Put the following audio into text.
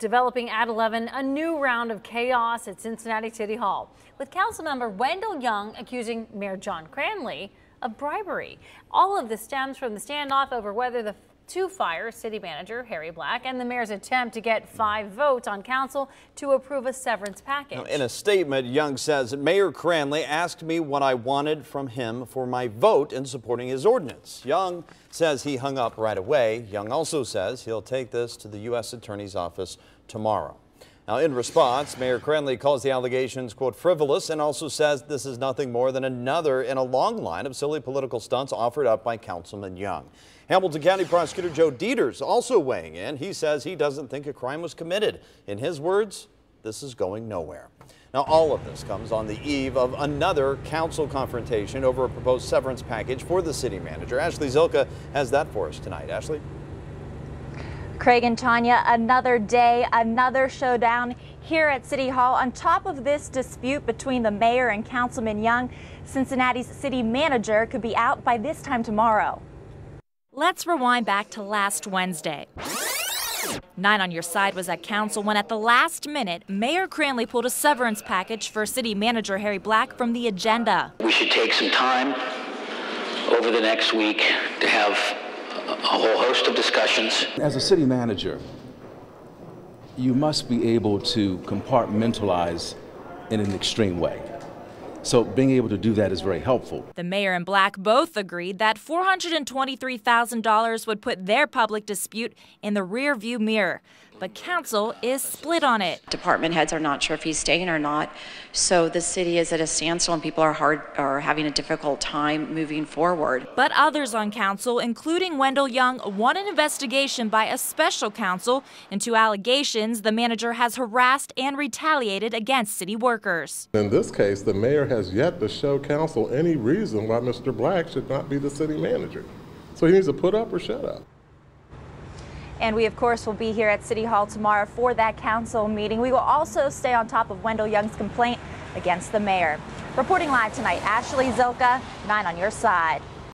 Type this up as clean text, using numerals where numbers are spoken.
Developing at 11, a new round of chaos at Cincinnati City Hall, with Councilmember Wendell Young accusing Mayor John Cranley of bribery. All of this stems from the standoff over whether the to-fire city manager Harry Black and the mayor's attempt to get 5 votes on council to approve a severance package. Now, in a statement, Young says, "Mayor Cranley asked me what I wanted from him for my vote in supporting his ordinance." Young says he hung up right away. Young also says he'll take this to the U.S. Attorney's office tomorrow. Now, in response, Mayor Cranley calls the allegations, quote, frivolous, and also says this is nothing more than another in a long line of silly political stunts offered up by Councilman Young. Hamilton County Prosecutor Joe Deters also weighing in. He says he doesn't think a crime was committed. In his words, this is going nowhere. Now, all of this comes on the eve of another council confrontation over a proposed severance package for the city manager. Ashley Zilka has that for us tonight. Ashley? Craig and Tanya, another day, another showdown here at City Hall. On top of this dispute between the mayor and Councilman Young, Cincinnati's city manager could be out by this time tomorrow. Let's rewind back to last Wednesday. 9 on Your Side was at council when, at the last minute, Mayor Cranley pulled a severance package for city manager Harry Black from the agenda. We should take some time over the next week to have a whole host of discussions. As a city manager, you must be able to compartmentalize in an extreme way. So being able to do that is very helpful. The mayor and Black both agreed that $423,000 would put their public dispute in the rearview mirror, but council is split on it. Department heads are not sure if he's staying or not, so the city is at a standstill and people are having a difficult time moving forward. But others on council, including Wendell Young, want an investigation by a special counsel into allegations the manager has harassed and retaliated against city workers. In this case, the mayor has yet to show council any reason why Mr. Black should not be the city manager. So he needs to put up or shut up. And we, of course, will be here at City Hall tomorrow for that council meeting. We will also stay on top of Wendell Young's complaint against the mayor. Reporting live tonight, Ashley Zilka, 9 on Your Side.